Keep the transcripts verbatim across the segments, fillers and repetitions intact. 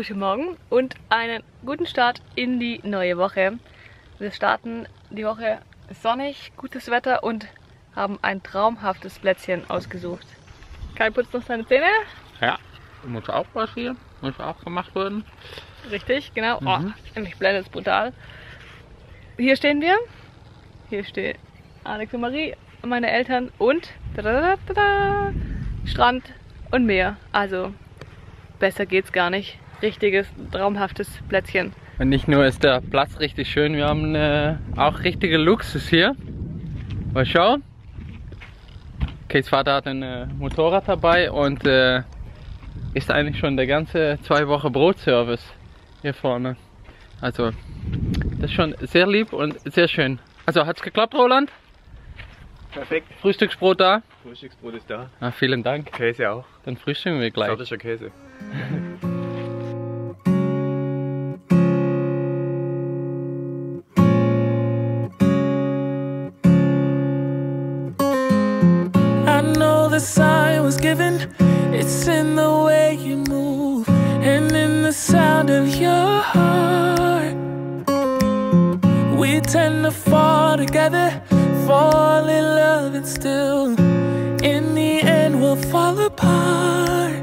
guten Morgen und einen guten Start in die neue Woche. Wir starten die Woche sonnig, gutes Wetter und haben ein traumhaftes Plätzchen ausgesucht. Kai putzt noch seine Zähne. Ja, muss auch was hier, muss auch gemacht werden. Richtig, genau. Mhm. Oh, mich blendet es brutal. Hier stehen wir. Hier stehen Alex und Marie, meine Eltern und tada, tada, Strand und Meer. Also besser geht's gar nicht. Richtiges, traumhaftes Plätzchen. Und nicht nur ist der Platz richtig schön, wir haben äh, auch richtige Luxus hier. Mal schauen. Kates Vater hat ein äh, Motorrad dabei und äh, ist eigentlich schon der ganze zwei Wochen Brotservice hier vorne. Also das ist schon sehr lieb und sehr schön. Also hat's geklappt, Roland? Perfekt. Frühstücksbrot da? Frühstücksbrot ist da. Ah, vielen Dank. Käse auch. Dann frühstücken wir gleich. Schottischer Käse. The sign was given, it's in the way you move and in the sound of your heart. We tend to fall together, fall in love and still in the end we'll fall apart.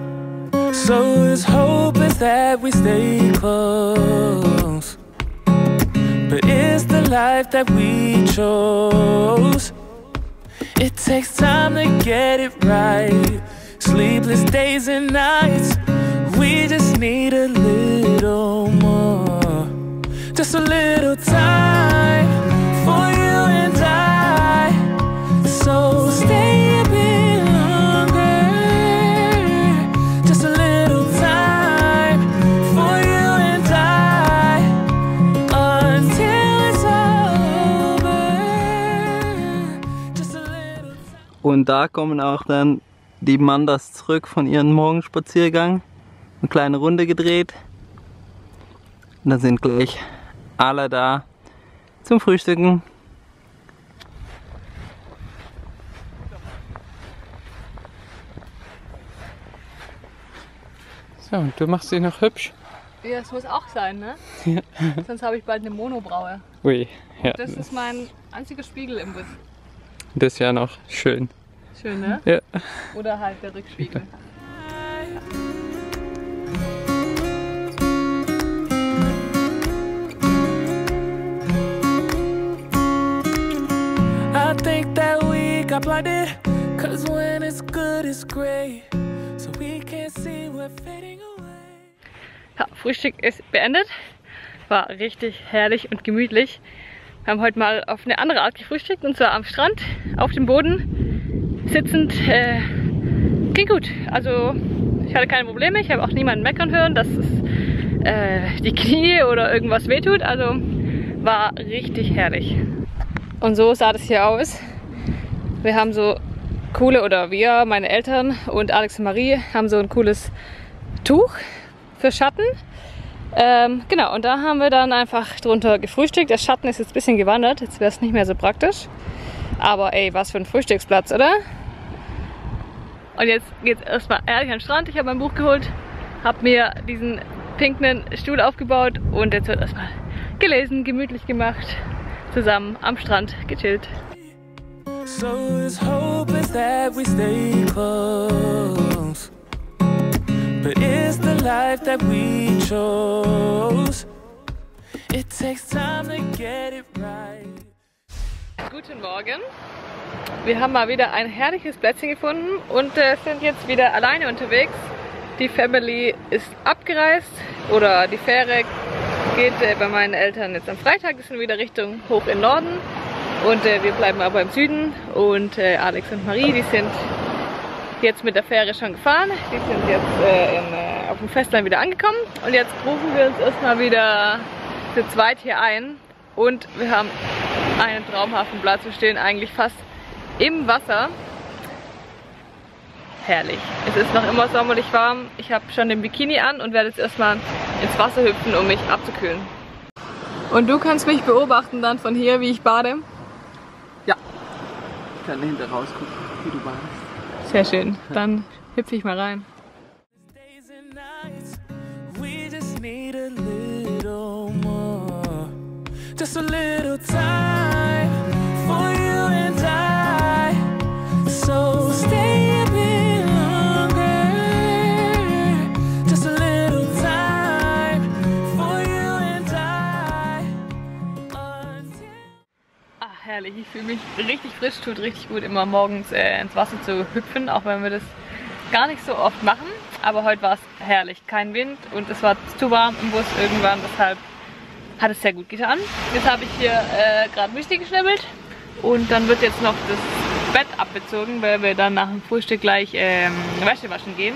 So it's hopeless that we stay close, but it's the life that we chose. It takes time to get it right. Sleepless days and nights. We just need a little more. Just a little time for you and I. So stay a bit longer. Just a little time for you and I. Until it's over. Just a little. Und da kommen auch dann die Mandas zurück von ihren Morgenspaziergang. Eine kleine Runde gedreht. Und dann sind gleich alle da zum Frühstücken. So, und du machst dich noch hübsch. Ja, das muss auch sein, ne? Ja. Sonst habe ich bald eine Monobraue. Ui, ja. Das ist mein einziger Spiegel im Bus. Das ist ja noch schön. Schön, ne? Ja. Oder halt der Rückspiegel. I think that we got blinded, 'cause when it's good it's great, so we can't see we're fading away. Ja, Frühstück ist beendet. War richtig herrlich und gemütlich. Wir haben heute mal auf eine andere Art gefrühstückt, und zwar am Strand, auf dem Boden, sitzend. Äh, ging gut. Also ich hatte keine Probleme, ich habe auch niemanden meckern hören, dass es äh, die Knie oder irgendwas wehtut. Also war richtig herrlich. Und so sah das hier aus. Wir haben so coole, oder wir, meine Eltern und Alex und Marie, haben so ein cooles Tuch für Schatten. Ähm, genau, und da haben wir dann einfach drunter gefrühstückt. Der Schatten ist jetzt ein bisschen gewandert, jetzt wäre es nicht mehr so praktisch. Aber ey, was für ein Frühstücksplatz, oder? Und jetzt geht's erstmal ehrlich an den Strand. Ich habe mein Buch geholt, habe mir diesen pinken Stuhl aufgebaut und jetzt wird erstmal gelesen, gemütlich gemacht, zusammen am Strand gechillt. So it's hopeless that we stay close. But it's the life that we chose. It takes time to get it right. Guten Morgen. Wir haben mal wieder ein herrliches Plätzchen gefunden und äh, sind jetzt wieder alleine unterwegs. Die Family ist abgereist, oder die Fähre geht äh, bei meinen Eltern jetzt am Freitag. Das sind wieder Richtung hoch in Norden. Und äh, wir bleiben aber im Süden. Und äh, Alex und Marie, die sind jetzt mit der Fähre schon gefahren, die sind jetzt äh, in, äh, auf dem Festland wieder angekommen und jetzt rufen wir uns erstmal wieder zu zweit hier ein und wir haben einen traumhaften Platz, wir stehen eigentlich fast im Wasser. Herrlich, es ist noch immer sommerlich warm, ich habe schon den Bikini an und werde jetzt erstmal ins Wasser hüpfen, um mich abzukühlen. Und du kannst mich beobachten dann von hier, wie ich bade? Ja, ich kann hinter raus gucken, wie du badest. Sehr schön, dann hüpfe ich mal rein. just a little time for you and I. So stay a bit longer, just a little time for you and I. Ah, herrlich, ich fühle mich richtig frisch, tut richtig gut, immer morgens äh, ins Wasser zu hüpfen, auch wenn wir das gar nicht so oft machen. Aber heute war es herrlich, kein Wind und es war zu warm im Bus irgendwann, deshalb hat es sehr gut getan. Jetzt habe ich hier äh, gerade Müsli geschnibbelt und dann wird jetzt noch das Bett abbezogen, weil wir dann nach dem Frühstück gleich ähm, Wäsche waschen gehen.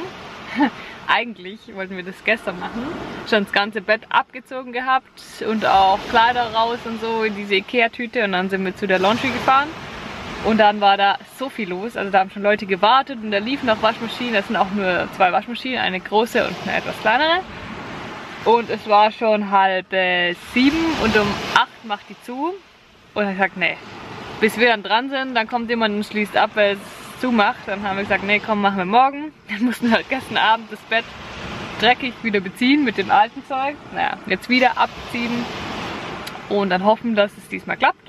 Eigentlich wollten wir das gestern machen, schon das ganze Bett abgezogen gehabt und auch Kleider raus und so in diese Ikea-Tüte und dann sind wir zu der Laundry gefahren. Und dann war da so viel los, also da haben schon Leute gewartet und da liefen noch Waschmaschinen, das sind auch nur zwei Waschmaschinen, eine große und eine etwas kleinere. Und es war schon halb äh, sieben und um acht macht die zu und ich gesagt, nee, bis wir dann dran sind, dann kommt jemand und schließt ab, weil es zumacht. Dann haben wir gesagt, nee, komm, machen wir morgen. Dann mussten wir halt gestern Abend das Bett dreckig wieder beziehen mit dem alten Zeug. Naja, jetzt wieder abziehen und dann hoffen, dass es diesmal klappt.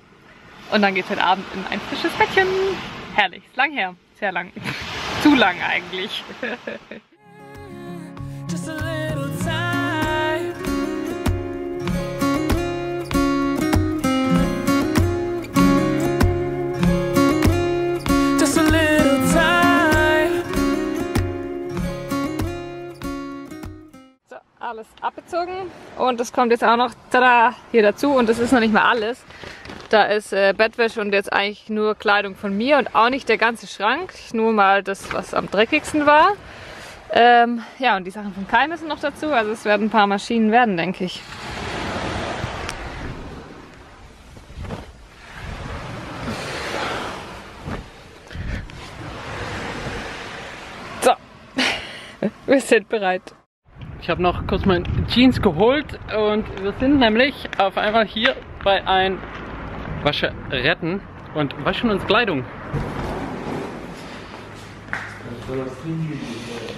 Und dann geht's heute Abend in ein frisches Bettchen. Herrlich, ist lang her. Sehr lang. Zu lang eigentlich. So, alles abgezogen. Und das kommt jetzt auch noch, tada, hier dazu. Und das ist noch nicht mal alles. Da ist äh, Bettwäsche und jetzt eigentlich nur Kleidung von mir und auch nicht der ganze Schrank, nur mal das, was am dreckigsten war. Ähm, ja, und die Sachen von Kai müssen noch dazu, also es werden ein paar Maschinen werden, denke ich. So, wir sind bereit. Ich habe noch kurz meine Jeans geholt und wir sind nämlich auf einmal hier bei ein Wasche retten und waschen uns Kleidung.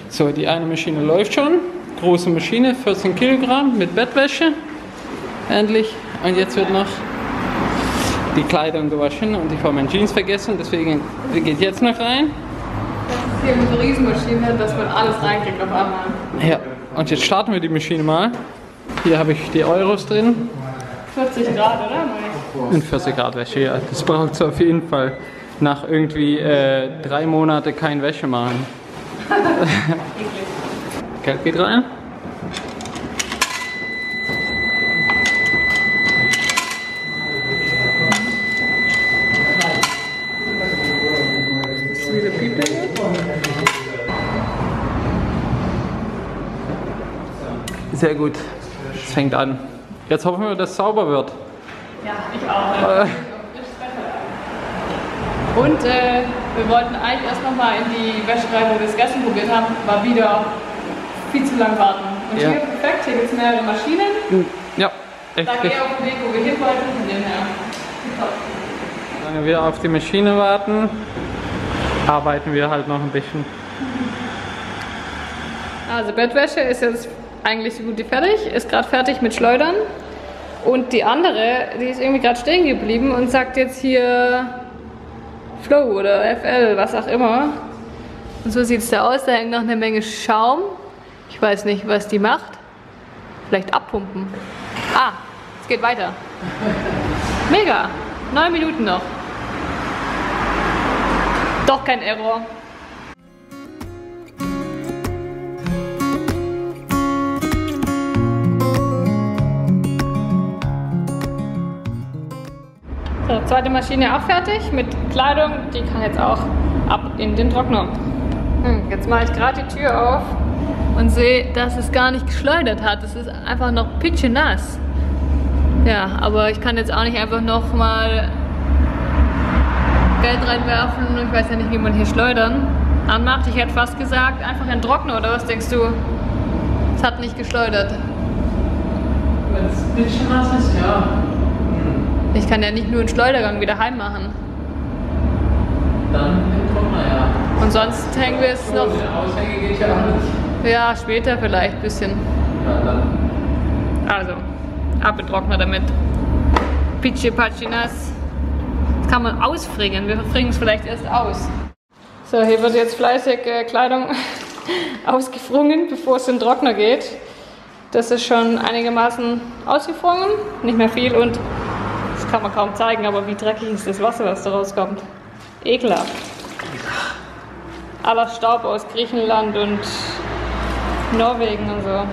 So, die eine Maschine läuft schon. Große Maschine, vierzehn Kilogramm mit Bettwäsche. Endlich. Und jetzt wird noch die Kleidung gewaschen und ich habe meine Jeans vergessen, deswegen geht jetzt noch rein. Das ist hier mit der Riesenmaschine, dass man alles reinkriegt auf einmal. Ja, und jetzt starten wir die Maschine mal. Hier habe ich die Euros drin. vierzig Grad, oder? Und vierzig Grad Wäsche, ja. Das braucht es auf jeden Fall. Nach irgendwie äh, drei Monate kein Wäsche machen. Kalt geht rein. Sehr gut. Es fängt an. Jetzt hoffen wir, dass es sauber wird. Ja, ich auch. Äh. Und äh, wir wollten eigentlich erst noch mal in die Wäscherei, wo wir es gestern probiert haben, war wieder viel zu lang warten. Und ja, hier perfekt, hier gibt es mehrere Maschinen. Ja, echt. Da geht auf den Weg, wo wir hin wollten, von dem her. Solange wir auf die Maschine warten, arbeiten wir halt noch ein bisschen. Also Bettwäsche ist jetzt eigentlich so gut wie fertig, ist gerade fertig mit Schleudern. Und die andere, die ist irgendwie gerade stehen geblieben und sagt jetzt hier Flow oder F L, was auch immer. Und so sieht es da aus, da hängt noch eine Menge Schaum. Ich weiß nicht, was die macht. Vielleicht abpumpen. Ah, es geht weiter. Mega, neun Minuten noch. Doch kein Error. So, zweite Maschine auch fertig mit Kleidung, die kann jetzt auch ab in den Trockner. Hm, jetzt mache ich gerade die Tür auf und sehe, dass es gar nicht geschleudert hat. Es ist einfach noch pitschenass. Ja, aber ich kann jetzt auch nicht einfach noch mal Geld reinwerfen. Ich weiß ja nicht, wie man hier schleudern anmacht. Ich hätte fast gesagt, einfach in den Trockner oder was denkst du? Es hat nicht geschleudert. Wenn es pitschenass ist, ja. Ich kann ja nicht nur einen Schleudergang wieder heim machen. Dann den Trockner, ja. Und sonst hängen wir es noch. Aushänge geht ja auch nicht. Ja, später vielleicht ein bisschen. Ja, dann. Also, ab in den Trockner damit. Pitschi-Patschi nass. Das kann man ausfringen. Wir fringen es vielleicht erst aus. So, hier wird jetzt fleißig äh, Kleidung ausgefrungen, bevor es in den Trockner geht. Das ist schon einigermaßen ausgefrungen, nicht mehr viel und das kann man kaum zeigen, aber wie dreckig ist das Wasser, was da rauskommt. Ekelhaft. Aller Staub aus Griechenland und Norwegen und so.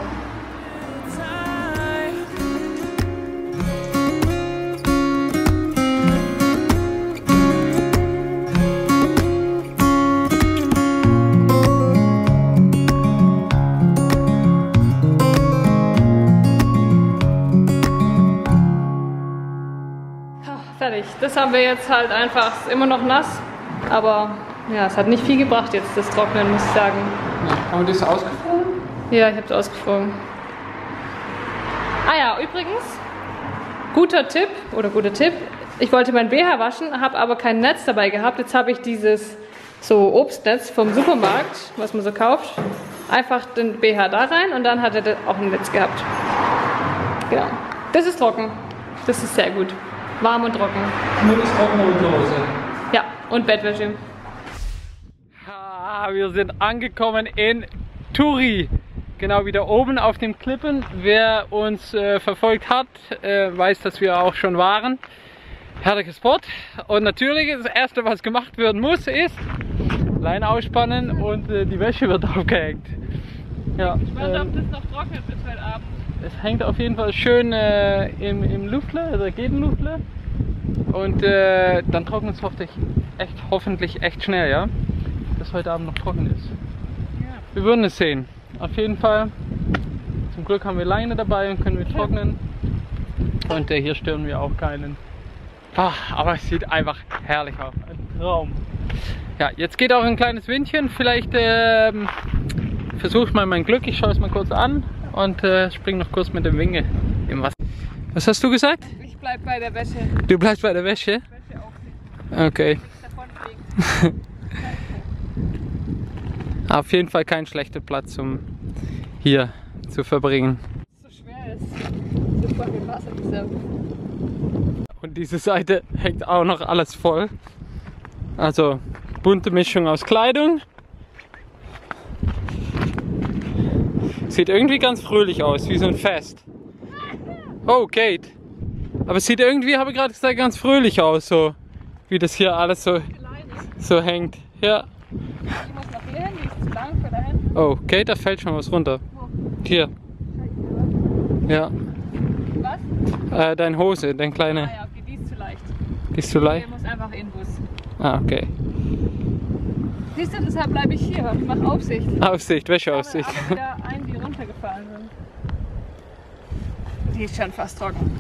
Fertig. Das haben wir jetzt halt einfach, ist immer noch nass, aber ja, es hat nicht viel gebracht jetzt, das Trocknen, muss ich sagen. Ja, haben wir das ausgefroren? Ja, ich habe es ausgefroren. Ah ja, übrigens, guter Tipp, oder guter Tipp, ich wollte mein B H waschen, habe aber kein Netz dabei gehabt. Jetzt habe ich dieses so Obstnetz vom Supermarkt, was man so kauft, einfach den B H da rein und dann hat er auch ein Netz gehabt. Genau. Das ist trocken. Das ist sehr gut. Warm und trocken. Nur das Trockene und Hose. Ja, und Bettwäsche. Ha, wir sind angekommen in Turi. Genau, wieder oben auf den Klippen. Wer uns äh, verfolgt hat, äh, weiß, dass wir auch schon waren. Herrlicher Sport. Und natürlich, das Erste, was gemacht werden muss, ist Leine ausspannen und äh, die Wäsche wird aufgehängt. Ja, ich warte, ähm, ob das noch trocknet bis heute Abend. Es hängt auf jeden Fall schön äh, im, im Luftle, also geht ein Luftle. Und äh, dann trocknet es hoffentlich echt, hoffentlich echt schnell, ja? Dass heute Abend noch trocken ist. Ja. Wir würden es sehen. Auf jeden Fall. Zum Glück haben wir Leine dabei und können wir trocknen. Und äh, hier stören wir auch keinen. Ach, aber es sieht einfach herrlich aus. Ein Traum. Ja, jetzt geht auch ein kleines Windchen. Vielleicht äh, versuche ich mal mein Glück. Ich schaue es mal kurz an. Und äh, spring noch kurz mit dem Winge im Wasser. Was hast du gesagt? Ich bleib bei der Wäsche. Du bleibst bei der Wäsche? Wäsche auch nicht. Okay. Auf jeden Fall kein schlechter Platz, um hier zu verbringen. So schwer ist. So voll mit Wasser gesammelt. Und diese Seite hängt auch noch alles voll. Also bunte Mischung aus Kleidung. Sieht irgendwie ganz fröhlich aus, wie so ein Fest. Oh, Kate. Aber es sieht irgendwie, habe ich gerade gesagt, ganz fröhlich aus, so wie das hier alles so, so hängt. Ja. Ich muss nach hier hin, die ist zu lang für dahin. Oh, Kate, da fällt schon was runter. Wo? Hier. Ja. Was? Äh, deine Hose, dein kleine. Ah ja, okay, die ist zu leicht. Die ist zu leicht? Die muss einfach in den Bus. Ah, okay. Siehst du, deshalb bleibe ich hier. Ich mache Aufsicht. Aufsicht, Wäscheaufsicht. Ich habe aber wieder einen, die runtergefallen sind. Die ist schon fast trocken.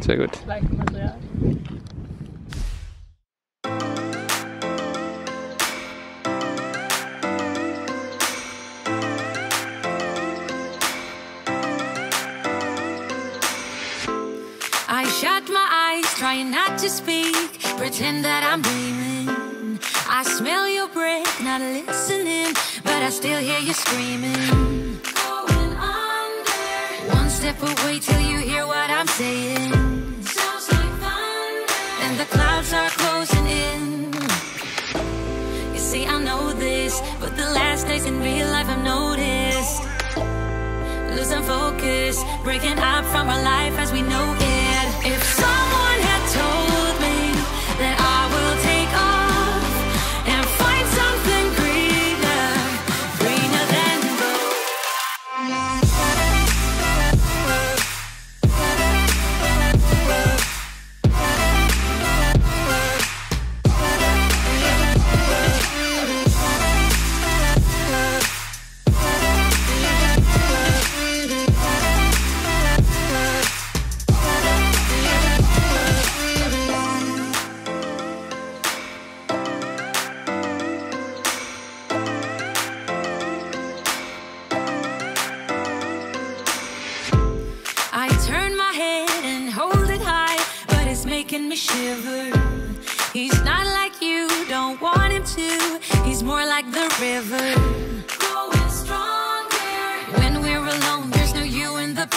Sehr gut. Material. I shut my eyes, trying not to speak, pretend that I'm dreaming. I smell your breath, not listening, but I still hear you screaming. Going under. One step away till you hear what I'm saying. Sounds like thunder. And the clouds are closing in. You see, I know this, but the last days in real life I've noticed. Losing focus, breaking up from our life as we know it. If someone had told me that I will take off.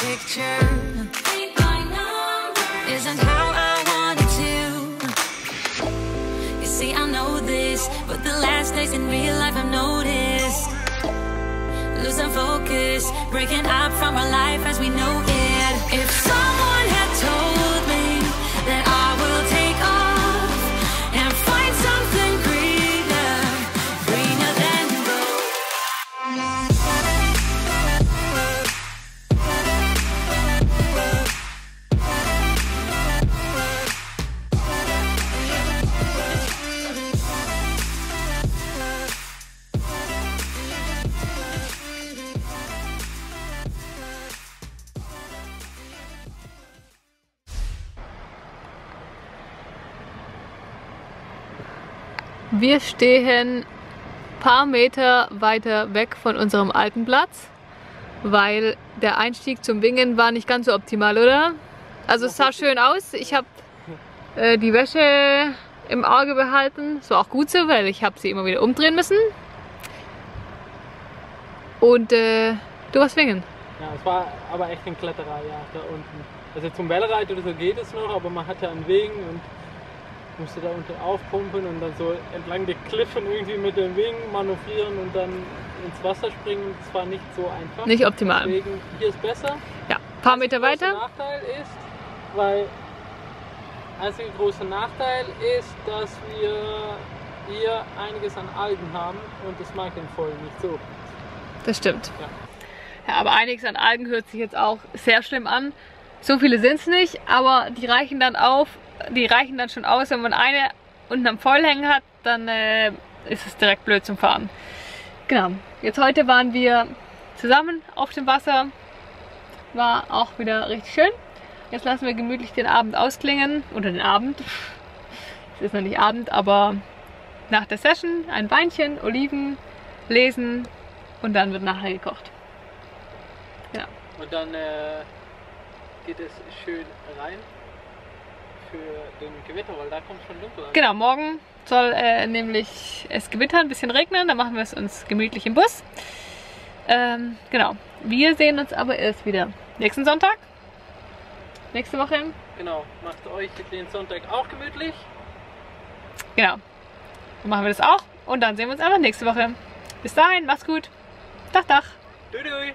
Picture ain't my number, isn't how I want. in real life I've noticed. Losing focus, breaking up from our life as we know it. If someone had told me that I will take off and find something greener, greener than Wir stehen ein paar Meter weiter weg von unserem alten Platz, weil der Einstieg zum Wingen war nicht ganz so optimal, oder? Also es sah schön aus, ich habe äh, die Wäsche im Auge behalten, das war auch gut so, weil ich habe sie immer wieder umdrehen müssen. Und äh, du warst wingen. Ja, es war aber echt ein Kletterer, ja, da unten. Also zum Wellreit oder so geht es noch, aber man hat ja einen Wegen und musste da unten aufpumpen und dann so entlang der Kliffen irgendwie mit dem Wingen manövrieren und dann ins Wasser springen. Das war nicht so einfach. Nicht optimal. Deswegen, hier ist besser. Ja, ein paar Meter weiter. Der Nachteil ist, weil einzige große Nachteil ist, dass wir hier einiges an Algen haben und das mag den Vollen nicht so. Das stimmt. Ja. Ja, aber einiges an Algen hört sich jetzt auch sehr schlimm an. So viele sind es nicht, aber die reichen dann auf. Die reichen dann schon aus, wenn man eine unten am Vollhängen hat, dann äh, ist es direkt blöd zum Fahren. Genau, jetzt heute waren wir zusammen auf dem Wasser, war auch wieder richtig schön. Jetzt lassen wir gemütlich den Abend ausklingen, oder den Abend, es ist noch nicht Abend, aber nach der Session ein Weinchen, Oliven, lesen und dann wird nachher gekocht. Genau. Und dann äh, geht es schön rein. Für den Gewitter, weil da kommt schon dunkel an. Genau, morgen soll äh, nämlich es gewittern, ein bisschen regnen, dann machen wir es uns gemütlich im Bus. Ähm, genau, wir sehen uns aber erst wieder nächsten Sonntag, nächste Woche. Genau, macht euch den Sonntag auch gemütlich. Genau, dann machen wir das auch und dann sehen wir uns einfach nächste Woche. Bis dahin, macht's gut. Dach, dach. Dü-dü.